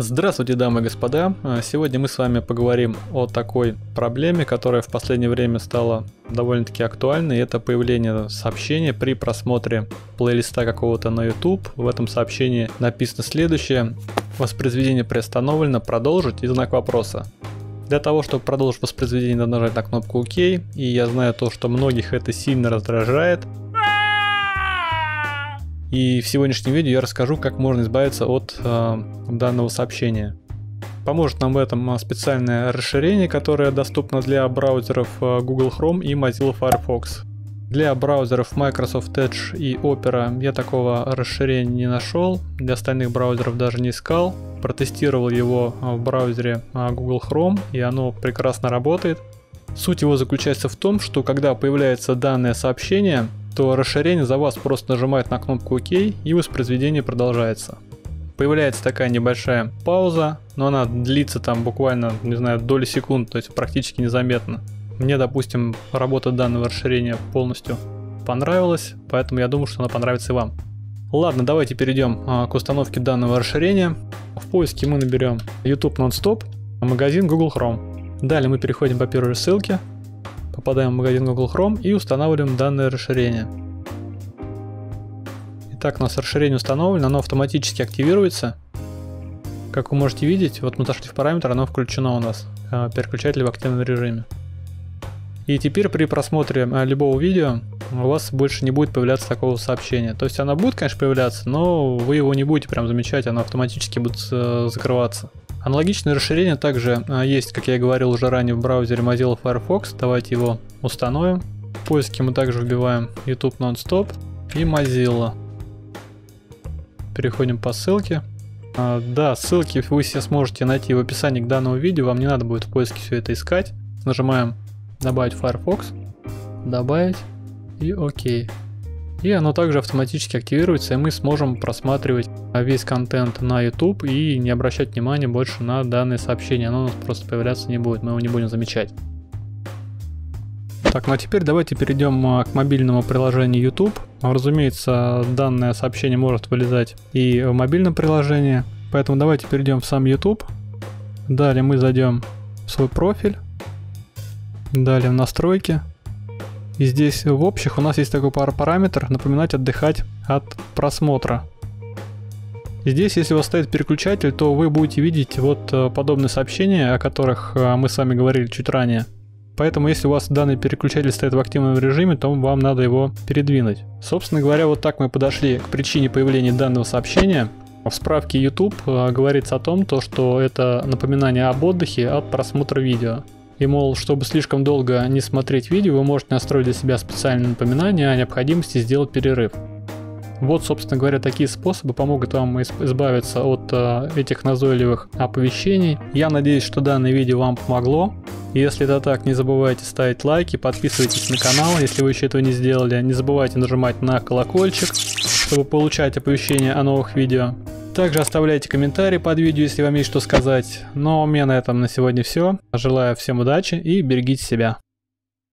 Здравствуйте, дамы и господа! Сегодня мы с вами поговорим о такой проблеме, которая в последнее время стала довольно-таки актуальной. Это появление сообщения при просмотре плейлиста какого-то на YouTube. В этом сообщении написано следующее: воспроизведение приостановлено, продолжить и знак вопроса. Для того, чтобы продолжить воспроизведение, надо нажать на кнопку ОК. И я знаю то, что многих это сильно раздражает. И в сегодняшнем видео я расскажу, как можно избавиться от данного сообщения. Поможет нам в этом специальное расширение, которое доступно для браузеров Google Chrome и Mozilla Firefox. Для браузеров Microsoft Edge и Opera я такого расширения не нашел, для остальных браузеров даже не искал. Протестировал его в браузере Google Chrome, и оно прекрасно работает. Суть его заключается в том, что когда появляется данное сообщение, то расширение за вас просто нажимает на кнопку ОК, и воспроизведение продолжается. Появляется такая небольшая пауза, но она длится там буквально, не знаю, доли секунд, то есть практически незаметно. Мне, допустим, работа данного расширения полностью понравилась, поэтому я думаю, что она понравится и вам. Ладно, давайте перейдем к установке данного расширения. В поиске мы наберем YouTube Nonstop, магазин Google Chrome. Далее мы переходим по первой ссылке. Попадаем в магазин Google Chrome и устанавливаем данное расширение. Итак, у нас расширение установлено, оно автоматически активируется. Как вы можете видеть, вот мы зашли в параметр, оно включено у нас, переключатель в активном режиме. И теперь при просмотре любого видео у вас больше не будет появляться такого сообщения. То есть оно будет, конечно, появляться, но вы его не будете прям замечать, оно автоматически будет закрываться. Аналогичное расширение также есть, как я и говорил уже ранее, в браузере Mozilla Firefox. Давайте его установим. В поиске мы также вбиваем YouTube Nonstop и Mozilla. Переходим по ссылке. Да, ссылки вы все сможете найти в описании к данному видео, вам не надо будет в поиске все это искать. Нажимаем «Добавить Firefox», «Добавить» и «Ок». И оно также автоматически активируется, и мы сможем просматривать весь контент на YouTube и не обращать внимания больше на данные сообщения. Оно у нас просто появляться не будет, мы его не будем замечать. Так, ну а теперь давайте перейдем к мобильному приложению YouTube. Разумеется, данное сообщение может вылезать и в мобильном приложении, поэтому давайте перейдем в сам YouTube. Далее мы зайдем в свой профиль, далее в настройки. И здесь в общих у нас есть такой параметр «Напоминать отдыхать от просмотра». И здесь, если у вас стоит переключатель, то вы будете видеть вот подобные сообщения, о которых мы с вами говорили чуть ранее. Поэтому, если у вас данный переключатель стоит в активном режиме, то вам надо его передвинуть. Собственно говоря, вот так мы подошли к причине появления данного сообщения. В справке YouTube говорится о том, что это напоминание об отдыхе от просмотра видео. И, мол, чтобы слишком долго не смотреть видео, вы можете настроить для себя специальные напоминания о необходимости сделать перерыв. Вот, собственно говоря, такие способы помогут вам избавиться от этих назойливых оповещений. Я надеюсь, что данное видео вам помогло. Если это так, не забывайте ставить лайки, подписывайтесь на канал, если вы еще этого не сделали. Не забывайте нажимать на колокольчик, чтобы получать оповещения о новых видео. Также оставляйте комментарии под видео, если вам есть что сказать. Ну а у меня на этом на сегодня все. Желаю всем удачи и берегите себя.